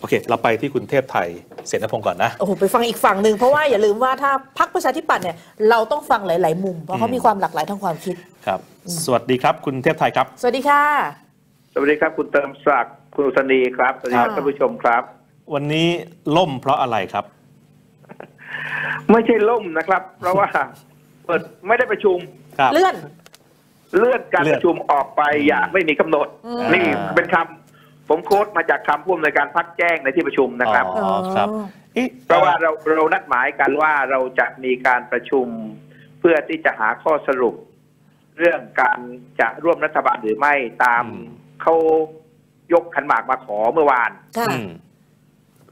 โอเคเราไปที่คุณเทพไทยเสนพงศ์ก่อนนะโอ้โหไปฟังอีกฝั่งหนึ่งเพราะว่าอย่าลืมว่าถ้าพรรคประชาธิปัตย์เนี่ยเราต้องฟังหลายๆมุมเพราะเขามีความหลากหลายทางความคิดครับสวัสดีครับคุณเทพไทยครับสวัสดีค่ะสวัสดีครับคุณเติมศักดิ์คุณอุษณีครับสวัสดีครับท่านผู้ชมครับวันนี้ล่มเพราะอะไรครับไม่ใช่ล่มนะครับเพราะว่าเปิดไม่ได้ประชุมเลื่อนการประชุมออกไปอย่างไม่มีกำหนดนี่เป็นคำผมโค้ดมาจากคำพูดในการพักแจ้งในที่ประชุมนะครับเพราะว่าเรานัดหมายกันว่าเราจะมีการประชุมเพื่อที่จะหาข้อสรุปเรื่องการจะร่วมรัฐบาลหรือไม่ตามเขายกขันหมากมาขอเมื่อวาน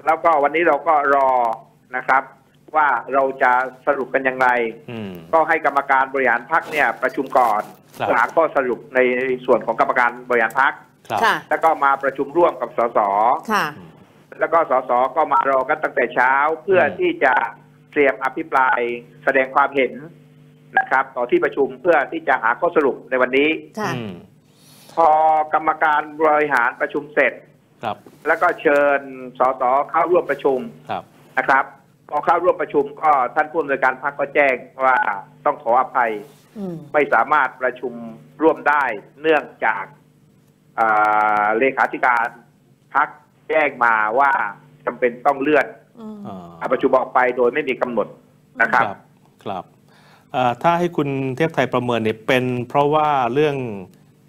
แล้วก็วันนี้เราก็รอนะครับว่าเราจะสรุปกันอย่างไรก็ให้กรรมการบริหารพรรคเนี่ยประชุมก่อนหาข้อสรุปในส่วนของกรรมการบริหารพรรคแล้วก็มาประชุมร่วมกับสสแล้วก็สสก็มารอกันตั้งแต่เช้าเพื่อที่จะเตรียมอภิปรายแสดงความเห็นนะครับต่อที่ประชุมเพื่อที่จะหาข้อสรุปในวันนี้พอกรรมการบริหารประชุมเสร็จแล้วก็เชิญสสเข้าร่วมประชุมนะครับพอเข้าร่วมประชุมก็ท่านผู้อำนวยการพรรคก็แจ้งว่าต้องขออภัยไม่สามารถประชุมร่วมได้เนื่องจากเลขาธิการพรรคแจ้งมาว่าจำเป็นต้องเลื่อนประชุมออกไปโดยไม่มีกำหนดนะครับครับถ้าให้คุณเทพไทยประเมินเนี่ยเป็นเพราะว่าเรื่อง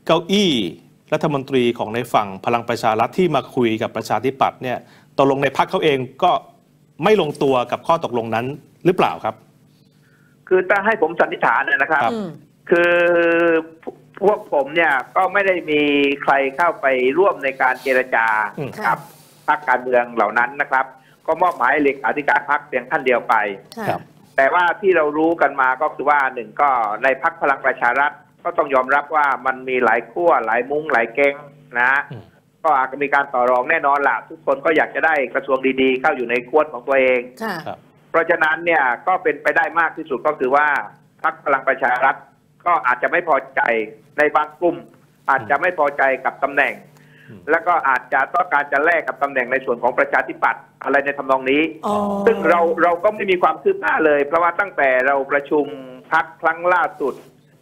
เก้าอี้รัฐมนตรีของในฝั่งพลังประชารัฐที่มาคุยกับประชาธิปัตย์เนี่ยตกลงในพรรคเขาเองก็ไม่ลงตัวกับข้อตกลงนั้นหรือเปล่าครับคือถ้าให้ผมสันนิษฐานนะครับคือพวกผมเนี่ยก็ไม่ได้มีใครเข้าไปร่วมในการเจรจากับพรรคการเมืองเหล่านั้นนะครับก็มอบหมายเลขาธิการพรรคเพียงท่านเดียวไปแต่ว่าที่เรารู้กันมาก็คือว่าหนึ่งก็ในพรรคพลังประชารัฐก็ต้องยอมรับว่ามันมีหลายขั้วหลายมุ้งหลายแก๊งนะก็อาจจะมีการต่อรองแน่นอนล่ะทุกคนก็อยากจะได้กระทรวงดีๆเข้าอยู่ในขั้วของตัวเองเพราะฉะนั้นเนี่ยก็เป็นไปได้มากที่สุดก็คือว่าพรรคพลังประชารัฐก็อาจจะไม่พอใจในบางกลุ่มอาจจะไม่พอใจกับตำแหน่งแล้วก็อาจจะต้องการจะแลกกับตำแหน่งในส่วนของประชาธิปัตย์อะไรในทำนองนี้ซึ่งเราก็ไม่มีความคืบหน้าเลยเพราะว่าตั้งแต่เราประชุมพรรคครั้งล่าสุด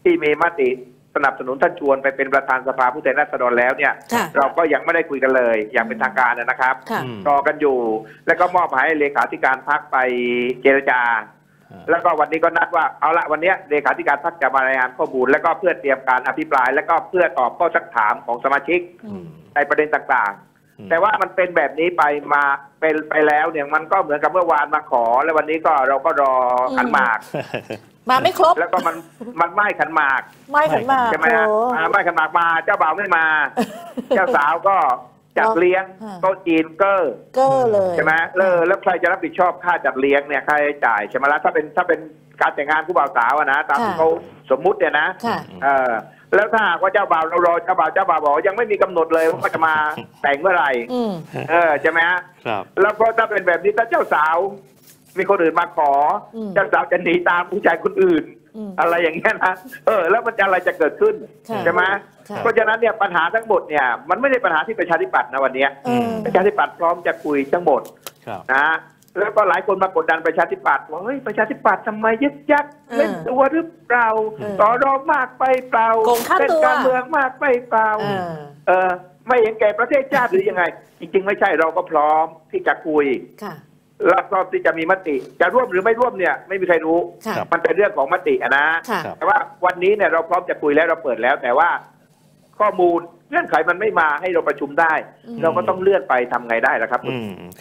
ที่มีมติสนับสนุนท่านชวนไปเป็นประธานสภาผู้แทนราษฎรแล้วเนี่ยเราก็ยังไม่ได้คุยกันเลยอย่างเป็นทางการนะครับรอกันอยู่แล้วก็มอบหมายเลขาธิการพรรคไปเจรจาแล้วก็วันนี้ก็นัดว่าเอาละวันนี้เลขาธิการพรรคจะมารายงานข้อมูลแล้วก็เพื่อเตรียมการอภิปรายแล้วก็เพื่อตอบข้อสักถามของสมาชิกในประเด็นต่างๆแต่ว่ามันเป็นแบบนี้ไปมาเป็นไปแล้วเนี่ยมันก็เหมือนกับเมื่อวานมาขอแล้ววันนี้ก็เราก็รอขันหมากมาไม่ครบแล้วก็มันไม่ขันหมากใช่ไหมฮะไม่ขันหมากมาเจ้าบ่าวไม่มาเจ้าสาวก็จัดเลี้ยงโต๊ะจีนเก้อเลยใช่ไหมแล้วใครจะรับผิดชอบค่าจัดเลี้ยงเนี่ยค่าใช้จ่ายใช่ไหมล่ะถ้าเป็นการแต่งงานผู้บ่าวสาวนะตามที่เขาสมมุติเนี่ยนะแล้วถ้าหากว่าเจ้าบ่าวเรารอเจ้าบ่าวบอกยังไม่มีกำหนดเลยว่าจะมาแต่งเมื่อไหร่ใช่ไหมฮะแล้วก็ถ้าเป็นแบบนี้ถ้าเจ้าสาวมีคนอื่นมาขอเจ้าสาวจะหนีตามผู้ชายคนอื่นอะไรอย่างเงี้ยนะแล้วมันจะอะไรจะเกิดขึ้นใช่ไหมเพราะฉะนั้นเนี่ยปัญหาทั้งหมดเนี่ยมันไม่ได้ปัญหาที่ประชาธิปัตย์นะวันนี้ประชาธิปัตย์พร้อมจะคุยทั้งหมดนะแล้วก็หลายคนมากดดันประชาธิปัตย์ว่าเฮ้ยประชาธิปัตย์ทำไมยึดยักเล่นตัวหรือเปล่าต่อรองมากไปเปล่าเป็นการเมืองมากไปเปล่าไม่เห็นแก่ประเทศชาติหรือยังไงจริงๆไม่ใช่เราก็พร้อมที่จะคุยแล้วก็ที่จะมีมติจะร่วมหรือไม่ร่วมเนี่ยไม่มีใครรู้มันเป็นเรื่องของมตินะแต่ว่าวันนี้เนี่ยเราพร้อมจะคุยแล้วเราเปิดแล้วแต่ว่าข้อมูลเงื่อนไขมันไม่มาให้เราประชุมได้เราก็ต้องเลื่อนไปทำไงได้ล่ะครับ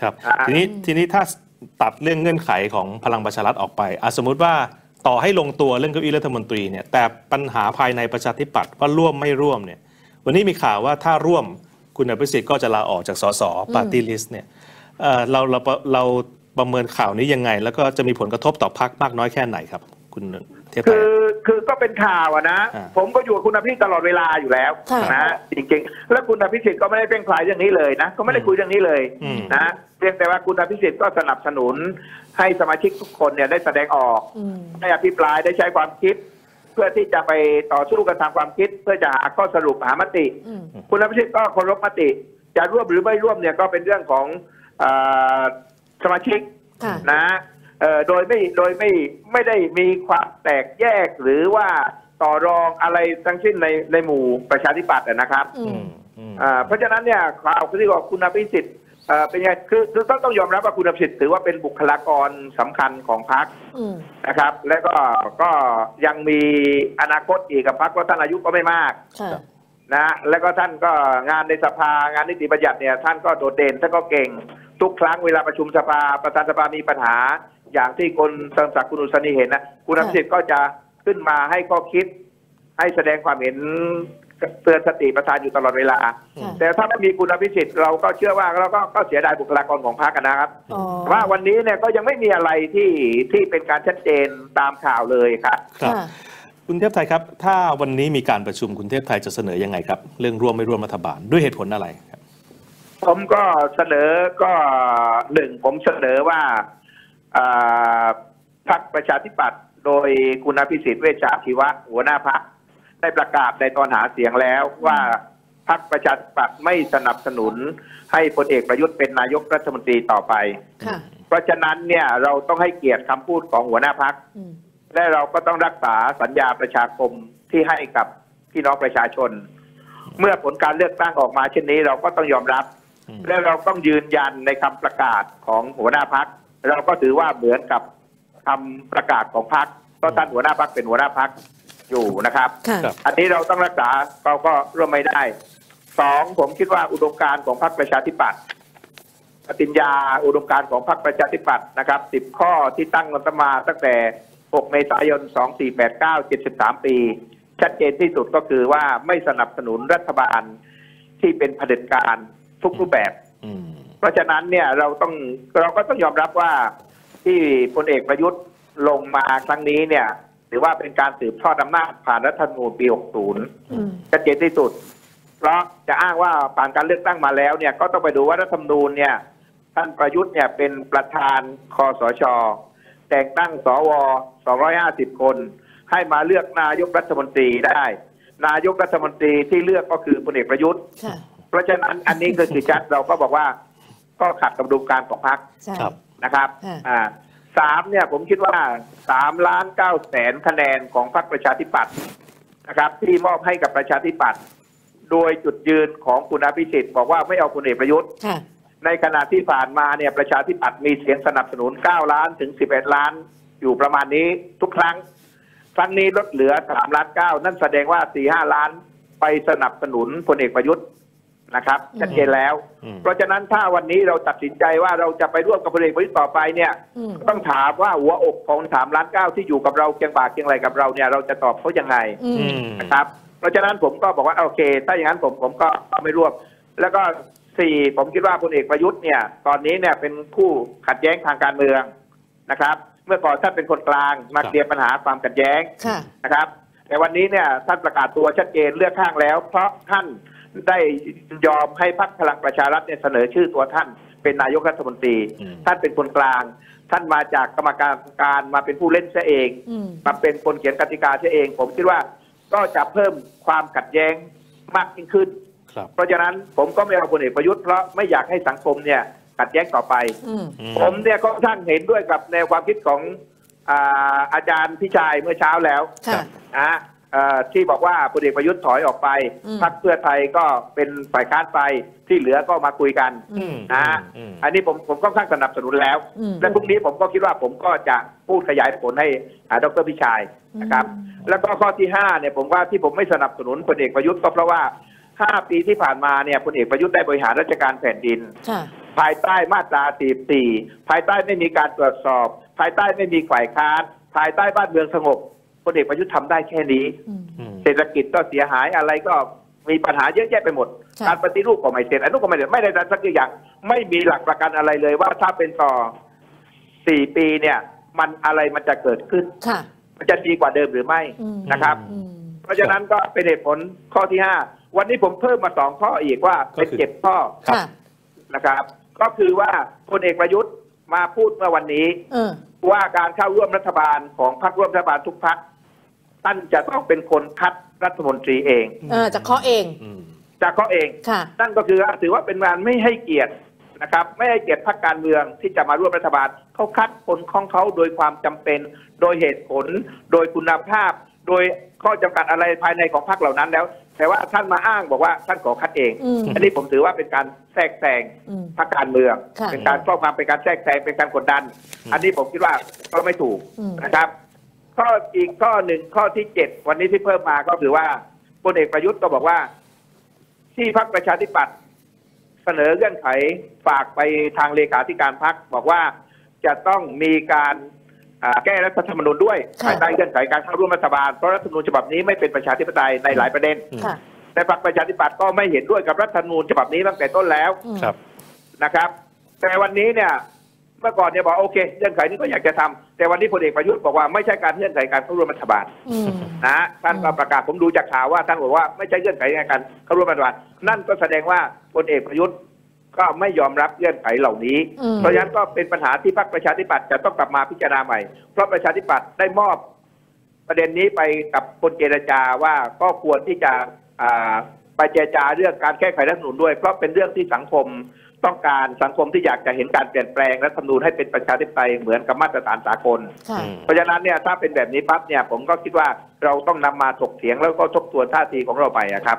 ครับทีนี้ถ้าตัดเรื่องเงื่อนไขของพลังประชารัฐออกไปสมมุติว่าต่อให้ลงตัวเรื่องเก้าอี้รัฐมนตรีเนี่ยแต่ปัญหาภายในประชาธิปัตย์ว่าร่วมไม่ร่วมเนี่ยวันนี้มีข่าวว่าถ้าร่วมคุณอภิสิทธิ์ก็จะลาออกจากสสปาร์ตี้ลิสต์เนี่ยเราประเมินข่าวนี้ยังไงแล้วก็จะมีผลกระทบต่อพรรคมากน้อยแค่ไหนครับคุณเทพไทยคือก็เป็นข่าวนะผมก็อยู่กับคุณอภิสิทธิ์ตลอดเวลาอยู่แล้วนะจริงๆแล้วคุณอภิสิทธิ์ก็ไม่ได้เพ่งพลายเรื่องนี้เลยนะก็ไม่ได้คุยเรื่องนี้เลยนะเพียงแต่ว่าคุณอภิสิทธิ์ก็สนับสนุนให้สมาชิกทุกคนเนี่ยได้แสดงออกได้อภิปรายได้ใช้ความคิดเพื่อที่จะไปต่อสู้กันทางความคิดเพื่อจะหาข้อสรุปหามติคุณอภิสิทธิ์ก็เคารพมติจะร่วมหรือไม่ร่วมเนี่ยก็เป็นเรื่องของ สมาชิกนะโดยไม่ได้มีความแตกแยกหรือว่าต่อรองอะไรทั้งสิ้นในหมู่ประชาธิปัตย์นะครับเพราะฉะนั้นเนี่ยข่าวที่บอกคุณอภิสิทธิ์เป็นไงคือต้องยอมรับว่าคุณอภิสิทธิ์ถือว่าเป็นบุคลากรสำคัญของพรรคนะครับและก็ยังมีอนาคตอีกกับพรรคเพราะท่านอายุก็ไม่มากนะแล้วก็ท่านก็งานในสภางานนิติบัญญัติเนี่ยท่านก็โดดเด่นท่านก็เก่งทุกครั้งเวลาประชุมสภาประธานสภามีปัญหาอย่างที่คุณเสริมศักดิ์คุณอุษณีเห็นนะคุณอภิสิทธิ์ก็จะขึ้นมาให้ข้อคิดให้แสดงความเห็นเตือนสติประธานอยู่ตลอดเวลาแต่ถ้าไม่มีคุณอภิสิทธิ์เราก็เชื่อว่าเราก็เสียดายบุคลากรของพรรคนะครับว่าวันนี้เนี่ยก็ยังไม่มีอะไรที่เป็นการชัดเจนตามข่าวเลยครับคุณเทพไทยครับถ้าวันนี้มีการประชุมคุณเทพไทยจะเสนอยังไงครับเรื่องร่วมไม่ร่วมรัฐบาลด้วยเหตุผลอะไรครับผมก็เสนอก็หนึ่งผมเสนอว่าพรรคประชาธิปัตย์โดยคุณอภิสิทธิ์เวชชาชีวะหัวหน้าพรรคได้ประกาศในตอนหาเสียงแล้วว่าพรรคประชาธิปัตย์ไม่สนับสนุนให้พลเอกประยุทธ์เป็นนายกรัฐมนตรีต่อไปเพราะฉะนั้นเนี่ยเราต้องให้เกียรติคำพูดของหัวหน้าพรรคและเราก็ต้องรักษาสัญญาประชาคมที่ให้กับพี่น้องประชาชนเมื่อผลการเลือกตั้งออกมาเช่นนี้เราก็ต้องยอมรับและเราต้องยืนยันในคำประกาศของหัวหน้าพรรคเราก็ถือว่าเหมือนกับคำประกาศของพรรคก็ท่านหัวหน้าพรรคเป็นหัวหน้าพรรคอยู่นะครับอันนี้เราต้องรักษาเราก็ร่วมไม่ได้สองผมคิดว่าอุดมการณ์ของพรรคประชาธิปัตย์ปฏิญญาอุดมการณ์ของพรรคประชาธิปัตย์นะครับ10ข้อที่ตั้งรัฐมาตั้งแต่6เมษายน2489 73ปีชัดเจนที่สุดก็คือว่าไม่สนับสนุนรัฐบาลที่เป็นเผด็จการทุกรูปแบบเพราะฉะนั้นเนี่ยเราก็ต้องยอมรับว่าที่พลเอกประยุทธ์ลงมาครั้งนี้เนี่ยหรือว่าเป็นการสืบทอดอำนาจผ่านรัฐธรรมนูญปี 60 ชัดเจนที่สุดเพราะจะอ้างว่าผ่านการเลือกตั้งมาแล้วเนี่ยก็ต้องไปดูว่ารัฐธรรมนูญเนี่ยท่านประยุทธ์เนี่ยเป็นประธานคสช.แต่งตั้งสว 250 คนให้มาเลือกนายกรัฐมนตรีได้นายกรัฐมนตรีที่เลือกก็คือพลเอกประยุทธ์เพราะฉะนั้นอันนี้ก็คือชัดเราก็บอกว่าก็ขัดกับดุลการของพรรคนะครับสามเนี่ยผมคิดว่า3,900,000คะแนนของพรรคประชาธิปัตย์นะครับที่มอบให้กับประชาธิปัตย์โดยจุดยืนของคุณอภิสิทธิ์บอกว่าไม่เอาพลเอกประยุทธ์ในขณะที่ผ่านมาเนี่ยประชาธิปัตย์มีเสียงสนับสนุน9 ล้านถึง 11 ล้านอยู่ประมาณนี้ทุกครั้งครั้งนี้ลดเหลือ3.9 ล้านนั่นแสดงว่า4-5 ล้านไปสนับสนุนพลเอกประยุทธ์นะครับชัดเจนแล้วเพราะฉะนั้นถ้าวันนี้เราตัดสินใจว่าเราจะไปร่วมกับพลเอกประยุทธ์ต่อไปเนี่ยต้องถามว่าหัวอกของ3.9 ล้านที่อยู่กับเราเคียงบ่าเคียงไหลกับเราเนี่ยเราจะตอบเขายังไงนะครับเพราะฉะนั้นผมก็บอกว่าโอเคถ้าอย่างนั้นผมก็ไม่ร่วมแล้วก็สี่ผมคิดว่าพลเอกประยุทธ์เนี่ยตอนนี้เนี่ยเป็นคู่ขัดแย้งทางการเมืองนะครับเมื่อก่อนท่านเป็นคนกลางมาเคลียร์ปัญหาความขัดแย้งนะครับแต่วันนี้เนี่ยท่านประกาศตัวชัดเจนเลือกข้างแล้วเพราะท่านได้ยอมให้พรรคพลังประชารัฐเนี่ยเสนอชื่อตัวท่านเป็นนายกรัฐมนตรีท่านเป็นคนกลางท่านมาจากกรรมการมาเป็นผู้เล่นซะเองมาเป็นคนเขียนกติกาซะเองผมคิดว่าก็จะเพิ่มความขัดแย้งมากยิ่งขึ้นเพราะฉะนั้นผมก็ไม่เอาพลเอกประยุทธ์เพราะไม่อยากให้สังคมเนี่ยขัดแย้งต่อไปผมเนี่ยก็ท่านเห็นด้วยกับแนวความคิดของอาจารย์พิชัยเมื่อเช้าแล้วนะที่บอกว่าพลเอกประยุทธ์ถอยออกไปพรรคเพื่อไทยก็เป็นฝ่ายค้านไปที่เหลือก็มาคุยกันนะอันนี้ผมก็ค่อนข้างสนับสนุนแล้วและพรุ่งนี้ผมก็คิดว่าผมก็จะพูดขยายผลให้ดร.พิชัยนะครับแล้วก็ข้อที่5เนี่ยผมว่าที่ผมไม่สนับสนุนพลเอกประยุทธ์ก็เพราะว่า5 ปีที่ผ่านมาเนี่ยพลเอกประยุทธ์ได้บริหารราชการแผ่นดินภายใต้มาตรา 44ภายใต้ไม่มีการตรวจสอบภายใต้ไม่มีฝ่ายค้านภายใต้บ้านเมืองสงบพลเอกประยุทธ์ทำได้แค่นี้เศรษฐกิจก็เสียหายอะไรก็มีปัญหาเยอะแยะไปหมดการปฏิรูปก็ไม่เสร็จอนุก็ไม่เสร็จไม่ได้สักอย่างไม่มีหลักประกันอะไรเลยว่าถ้าเป็นต่อ4 ปีเนี่ยมันอะไรมันจะเกิดขึ้นมันจะดีกว่าเดิมหรือไม่นะครับเพราะฉะนั้นก็เป็นเหตุผลข้อที่5วันนี้ผมเพิ่มมา2 ข้ออีกว่าเป็น7 ข้อนะครับก็คือว่าพลเอกประยุทธ์มาพูดเมื่อวันนี้ว่าการเข้าร่วมรัฐบาลของพรรคร่วมรัฐบาลทุกพรรคท่านจะต้องเป็นคนคัดรัฐมนตรีเองจะเคาะเองนั่นก็คือถือว่าเป็นงานไม่ให้เกียรติ นะครับไม่ได้เกียรติพรรคการเมืองที่จะมาร่วมรัฐบาลเขาคัดคนของเขาโดยความจำเป็นโดยเหตุผลโดยคุณภาพโดยข้อจำกัดอะไรภายในของพรรคเหล่านั้นแล้วแต่ว่าท่านมาอ้างบอกว่าท่านขอคัดเองอันนี้ผมถือว่าเป็นการแทรกแซงพรรคการเมืองเป็นการครอบงำเป็นการแทรกแซงเป็นการกดดันอันนี้ผมคิดว่าก็ไม่ถูกนะครับข้ออีกข้อหนึ่งข้อที่7วันนี้ที่เพิ่มมาก็คือว่าพลเอกประยุทธ์ก็บอกว่าที่พรรคประชาธิปัตย์เสนอเงื่อนไขฝากไปทางเลขาธิการพรรคบอกว่าจะต้องมีการแก้รัฐธรรมนูญด้วยภายใต้เงื่อนไขการเข้าร่วมรัฐบาลเพราะรัฐธรรมนูญฉบับนี้ไม่เป็นประชาธิปไตยในหลายประเด็นแต่พรรคประชาธิปัตย์ก็ไม่เห็นด้วยกับรัฐธรรมนูญฉบับนี้ตั้งแต่ต้นแล้วนะครับแต่วันนี้เนี่ยเมื่อก่อนเนี่ยบอกโอเคเงื่อนไขนี้ก็อยากจะทำแต่วันนี้พลเอกประยุทธ์บอกว่าไม่ใช่การเงื่อนไขการเข้าร่วมรัฐบาลนะท่านก็ประกาศผมดูจากข่าวว่าท่านบอกว่าไม่ใช่เงื่อนไขการเข้าร่วมรัฐบาลนั่นก็แสดงว่าพลเอกประยุทธ์ก็ไม่ยอมรับเงื่อนไขเหล่านี้เพราะฉะนั้นก็เป็นปัญหาที่พรรคประชาธิปัตย์จะต้องกลับมาพิจารณาใหม่เพราะประชาธิปัตย์ได้มอบประเด็นนี้ไปกับคนเจรจาว่าก็ควรที่จะไปเจรจาเรื่องการแก้ไขรัฐธรรมนูญด้วยเพราะเป็นเรื่องที่สังคมต้องการสังคมที่อยากจะเห็นการเปลี่ยนแปลงรัฐธรรมนูญให้เป็นประชาธิปไตยเหมือนกับมาตรฐานสากลเพราะฉะนั้นเนี่ยถ้าเป็นแบบนี้ปั๊บเนี่ยผมก็คิดว่าเราต้องนำมาถกเถียงแล้วก็ทบทวนท่าทีของเราไปครับ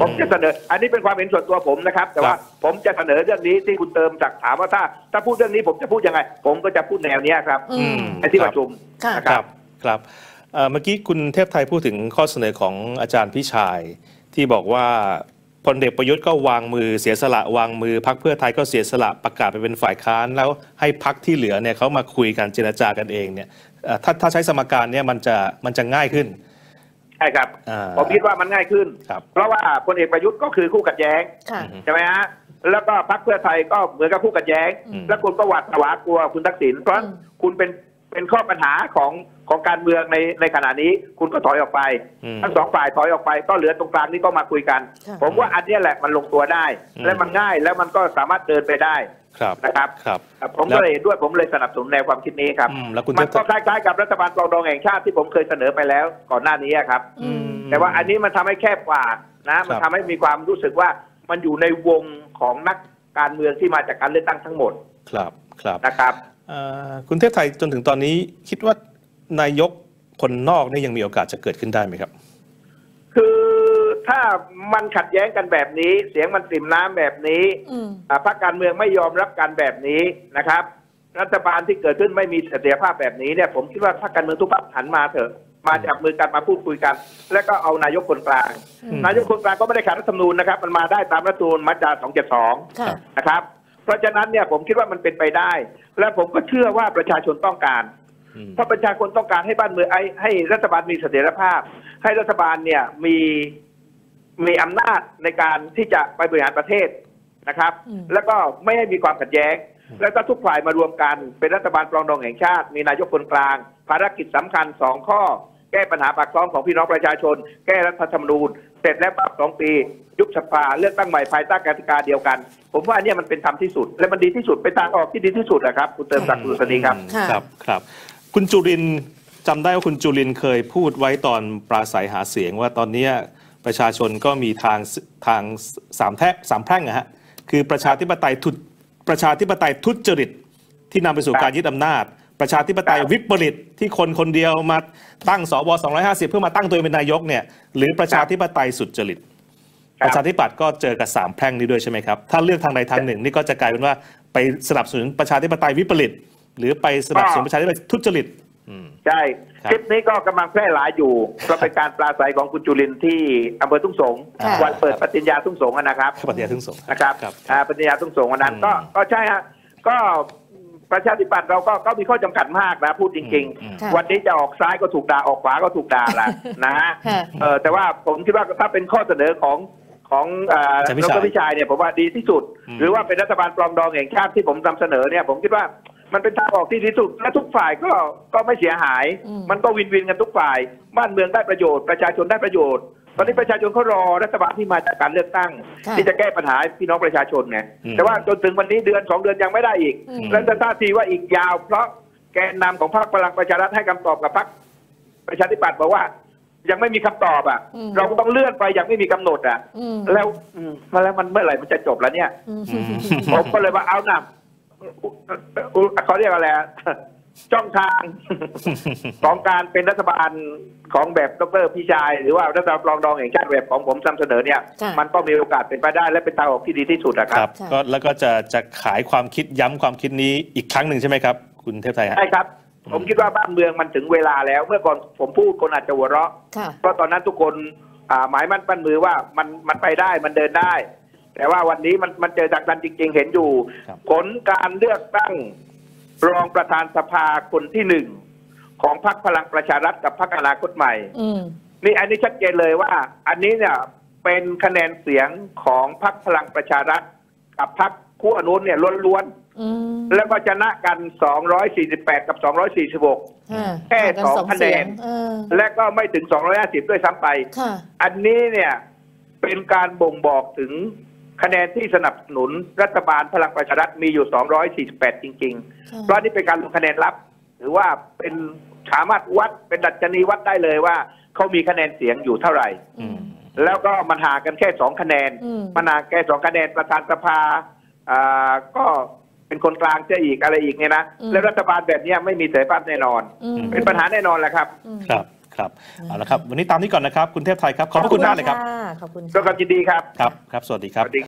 ผมจะเสนออันนี้เป็นความเห็นส่วนตัวผมนะครับแต่ว่าผมจะเสนอเรื่องนี้ที่คุณเติมศักดิ์ถามว่าถ้าพูดเรื่องนี้ผมจะพูดยังไงผมก็จะพูดแนวนี้ครับในที่ประชุมนะครับครับเมื่อกี้คุณเทพไทยพูดถึงข้อเสนอของอาจารย์พิชัยที่บอกว่าพลเอกประยุทธ์ก็วางมือเสียสละวางมือพรรคเพื่อไทยก็เสียสละประกาศไปเป็นฝ่ายค้านแล้วให้พรรคที่เหลือเนี่ยเขามาคุยกันเจรจากันเองเนี่ยถ้าใช้สมการเนี่ยมันจะง่ายขึ้นใช่ครับผมคิดว่ามันง่ายขึ้นเพราะว่าพลเอกประยุทธ์ก็คือคู่ขัดแย้งใช่ไหมฮะแล้วก็พรรคเพื่อไทยก็เหมือนกับคู่ขัดแย้งแล้วคุณก็หวาดผวากลัวคุณทักษิณเพราะคุณเป็นข้อปัญหาของการเมืองในขณะนี้คุณก็ถอยออกไปทั้งสองฝ่ายถอยออกไปก็เหลือตรงกลางนี้ก็มาคุยกันผมว่าอันนี้แหละมันลงตัวได้และมันง่ายแล้วมันก็สามารถเดินไปได้นะครับผมก็เลยด้วยผมเลยสนับสนุนแนวความคิดนี้ครับมันก็คล้ายๆกับรัฐบาลปรองดองแห่งชาติที่ผมเคยเสนอไปแล้วก่อนหน้านี้ครับแต่ว่าอันนี้มันทำให้แคบกว่านะมันทำให้มีความรู้สึกว่ามันอยู่ในวงของนักการเมืองที่มาจากการเลือกตั้งทั้งหมดครับนะครับคุณเทพไทยจนถึงตอนนี้คิดว่านายกคนนอกนี่ยังมีโอกาสจะเกิดขึ้นได้ไหมครับคือถ้ามันขัดแย้งกันแบบนี้เสียงมันสิ่มน้ำแบบนี้พรรคการเมืองไม่ยอมรับกันแบบนี้นะครับรัฐบาลที่เกิดขึ้นไม่มีเสถียรภาพแบบนี้เนี่ยผมคิดว่าพรรคการเมืองทุกพรรคหันมาเถอะมาจับมือกันมาพูดคุยกันแล้วก็เอานายกคนกลางก็ไม่ได้ขัดรัฐธรรมนูญนะครับมันมาได้ตามรัฐธรรมนูญมาตรา272นะครับเพราะฉะนั้นเนี่ยผมคิดว่ามันเป็นไปได้และผมก็เชื่อว่าประชาชนต้องการเพราะประชาชนต้องการให้บ้านเมืองให้รัฐบาลมีเสถียรภาพให้รัฐบาลเนี่ยมีอำนาจในการที่จะไปบริหารประเทศนะครับแล้วก็ไม่ให้มีความขัดแย้งแล้วก็ทุกฝ่ายมารวมกันเป็นรัฐบาลปรองดองแห่งชาติมีนายกคนกลางภารกิจสำคัญ2ข้อแก้ปัญหาปากท้องของพี่น้องประชาชนแก้รัฐธรรมนูญเสร็จแล้วปั๊บ2 ปียุบสภาเลือกตั้งใหม่ภายใต้กติกาเดียวกันผมว่าเนี่ยมันเป็นธรรมที่สุดและมันดีที่สุดเป็นทางออกที่ดีที่สุดนะครับคุณเติมศักดิ์สุสนีครับครับคุณจุรินทร์จำได้ว่าคุณจุรินทร์เคยพูดไว้ตอนปราศัยหาเสียงว่าตอนนี้ประชาชนก็มีทาง3 แพร่งนะฮะคือประชาธิปไตยทุจริตที่นำไปสู่การยึดอำนาจประชาธิปไตยวิปริตที่คนเดียวมาตั้งสว250เพื่อมาตั้งตัวเองเป็นนายกเนี่ยหรือประชาธิปไตยสุจริตประชาธิปัตย์ก็เจอกับ3 แพร่งนี้ด้วยใช่ไหมครับถ้าเลือกทางใดทางหนึ่งนี่ก็จะกลายเป็นว่าไปสนับสนุนประชาธิปไตยวิปริตหรือไปสนับสนุนประชาธิปไตยทุจริตใช่คลิปนี้ก็กำลังแพร่หลายอยู่ก็เป็นการปราศัยของคุณจุรินทร์ที่อำเภอทุ่งสงวันเปิดปฏิญญาทุ่งสงนะครับปฏิญญาทุ่งสงนะครับปฏิญญาทุ่งสงวันนั้นก็ใช่ฮะก็ประชาธิปัตย์เราก็มีข้อจำกัดมากนะพูดจริงๆวันนี้จะออกซ้ายก็ถูกด่าออกขวาก็ถูกด่าละนะฮะแต่ว่าผมคิดว่าถ้าเป็นข้อเสนอของรัฐวิชัยเนี่ยผมว่าดีที่สุดหรือว่าเป็นรัฐบาลปรองดองแห่งชาติที่ผมนำเสนอเนี่ยผมคิดว่ามันเป็นทางออกที่ดีสุดและทุกฝ่ายก็ไม่เสียหายมันก็วินวินกันทุกฝ่ายบ้านเมืองได้ประโยชน์ประชาชนได้ประโยชน์ตอนนี้ประชาชนเขารอรัฐบาลที่มาจากการเลือกตั้งที่จะแก้ปัญหาพี่น้องประชาชนไงแต่ว่าจนถึงวันนี้1-2 เดือนยังไม่ได้อีกแล้วจะท่าทีว่าอีกยาวเพราะแกนนำของพรรคพลังประชารัฐให้คำตอบกับพรรคประชาธิปัตย์บอกว่า ยังไม่มีคำตอบอ่ะเราก็ต้องเลื่อนไปยังไม่มีกำหนดอ่ะแล้วมันเมื่อไหร่มันจะจบแล้วเนี่ยผมก็เลยว่าเอาหนักเขาเรียกอะไรช่องทางของการเป็นรัฐบาลของแบบดร.พี่ชายหรือว่ารัฐบาลรองดองแห่งชาติแบบของผมนำเสนอเนี่ยมันก็มีโอกาสเป็นไปได้และเป็นทางออกที่ดีที่สุดนะครับก็แล้วก็จะขายความคิดย้ำความคิดนี้อีกครั้งหนึ่งใช่ไหมครับคุณเทพไทยใช่ครับผมคิดว่าบ้านเมืองมันถึงเวลาแล้วเมื่อก่อนผมพูดคนอาจจะหัวเราะเพราะตอนนั้นทุกคนหมายมั่นปั้นมือว่ามันไปได้มันเดินได้แต่ว่าวันนี้มันเจอจากนั้นจริงๆเห็นอยู่ผลการเลือกตั้งรองประธานสภาคนที่หนึ่งของพรรคพลังประชารัฐกับพรรคอนาคตใหม่นี่อันนี้ชัดเจนเลยว่าอันนี้เนี่ยเป็นคะแนนเสียงของพรรคพลังประชารัฐกับพรรคคู่อนุนเนี่ยล้วนๆแล้วก็ชนะกัน248กับ246แค่2คะแนนและก็ไม่ถึง250ด้วยซ้ำไปอันนี้เนี่ยเป็นการบ่งบอกถึงคะแนนที่สนับสนุนรัฐบาลพลังประชารัฐมีอยู่248จริงๆเพราะนี่เป็นการลงคะแนนลับหรือว่าเป็นสามารถวัดเป็นดัชนีวัดได้เลยว่าเขามีคะแนนเสียงอยู่เท่าไหร่แล้วก็มันห่างกันแค่2คะแนนมันห่างแค่2คะแนนประธานสภาก็เป็นคนกลางจะอีกอะไรอีกเนี่ยนะแล้วรัฐบาลแบบนี้ไม่มีเสถียรภาพแน่นอนเป็นปัญหาแน่นอนแหละครับครับเอาละครับวันนี้ตามนี้ก่อนนะครับคุณเทพไทยครับขอบคุณมากเลยครับขอบคุณด้วยความยินดีครับครับสวัสดีครับ